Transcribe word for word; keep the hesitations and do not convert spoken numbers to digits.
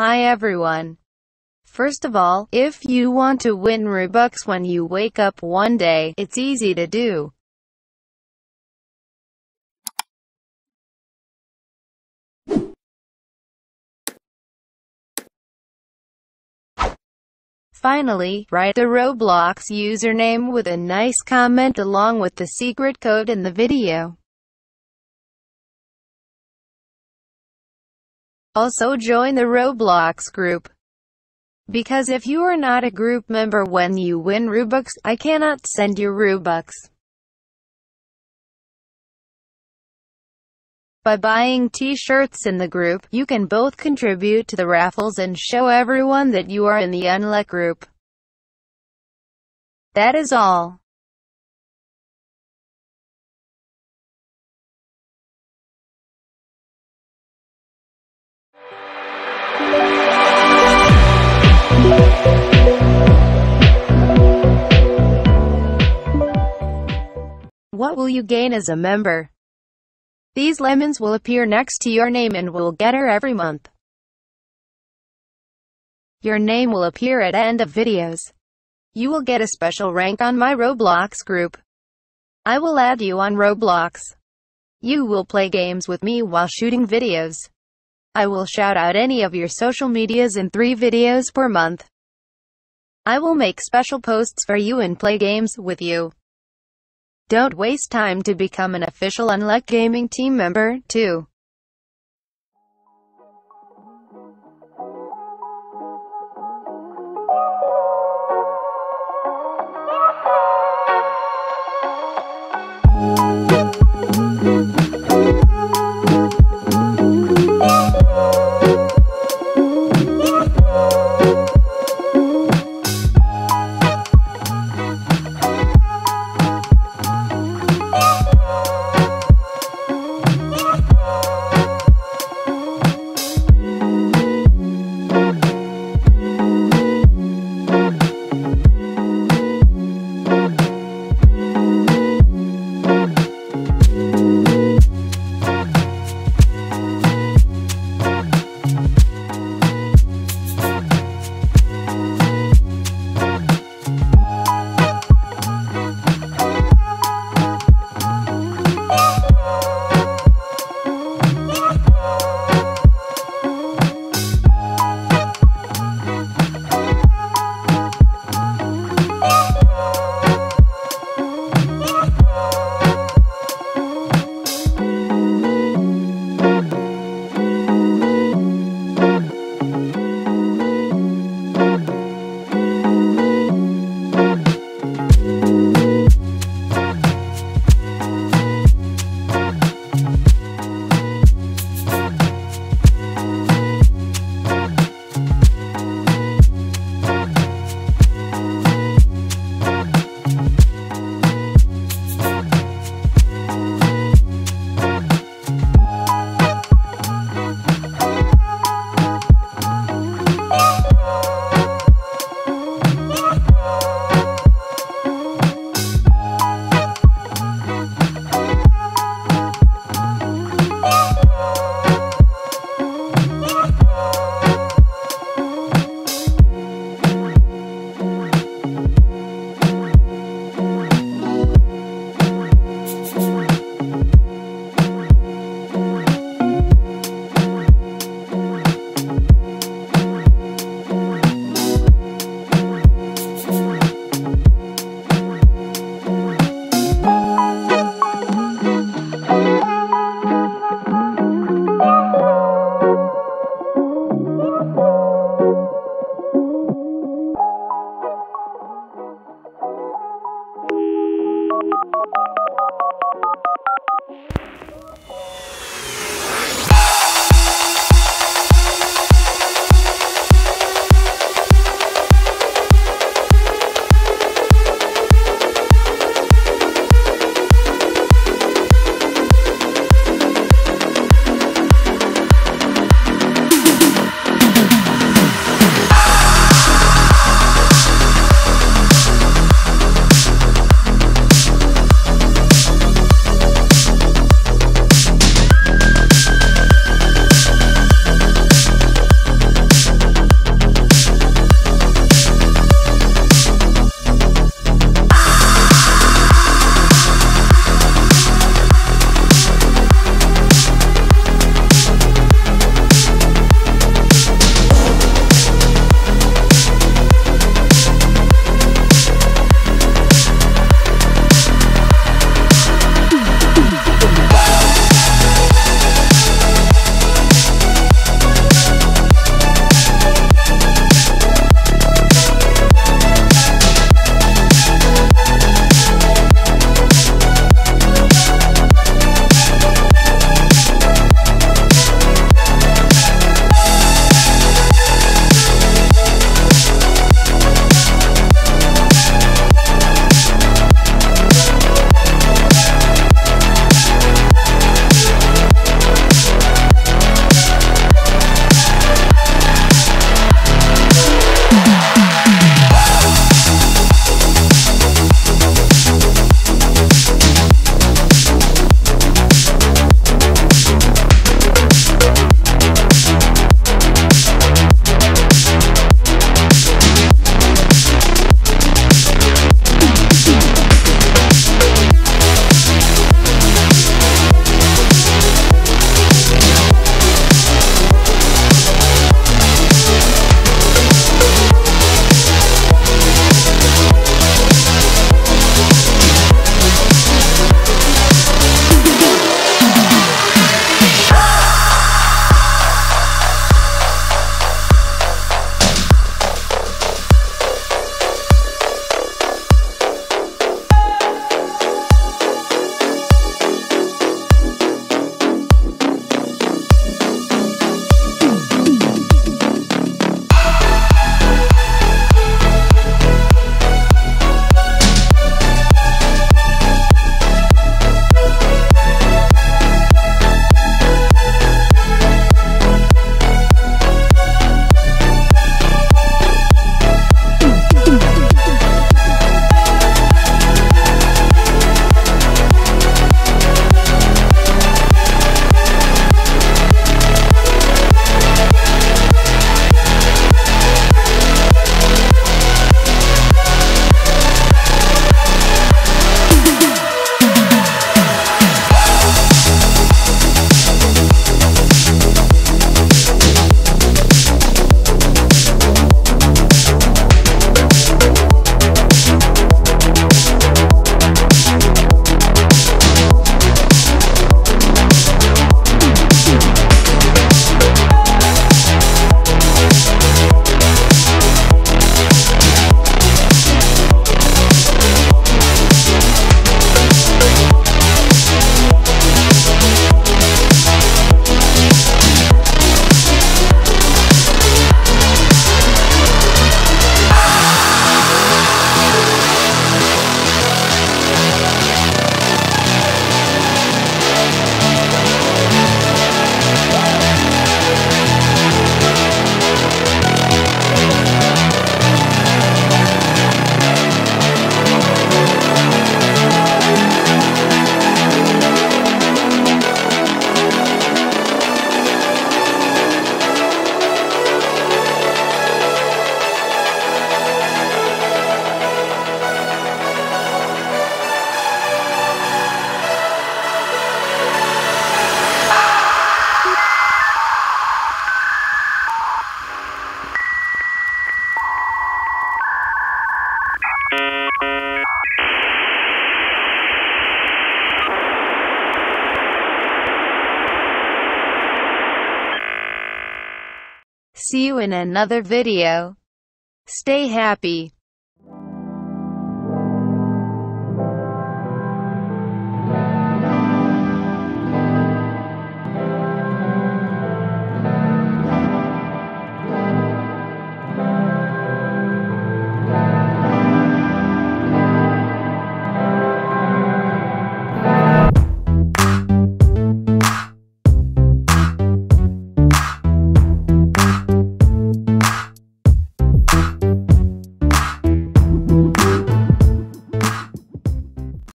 Hi everyone. First of all, if you want to win Robux when you wake up one day, it's easy to do. Finally, write a Roblox username with a nice comment along with the secret code in the video. Also join the Roblox group, because if you are not a group member when you win Robux, I cannot send you Robux. By buying t-shirts in the group, you can both contribute to the raffles and show everyone that you are in the Unluck group. That is all. What will you gain as a member? These lemons will appear next to your name and will get her every month. Your name will appear at end of videos. You will get a special rank on my Roblox group. I will add you on Roblox. You will play games with me while shooting videos. I will shout out any of your social medias in three videos per month. I will make special posts for you and play games with you. Don't waste time to become an official Unluck Gaming team member, too. Oh, See you in another video. Stay happy.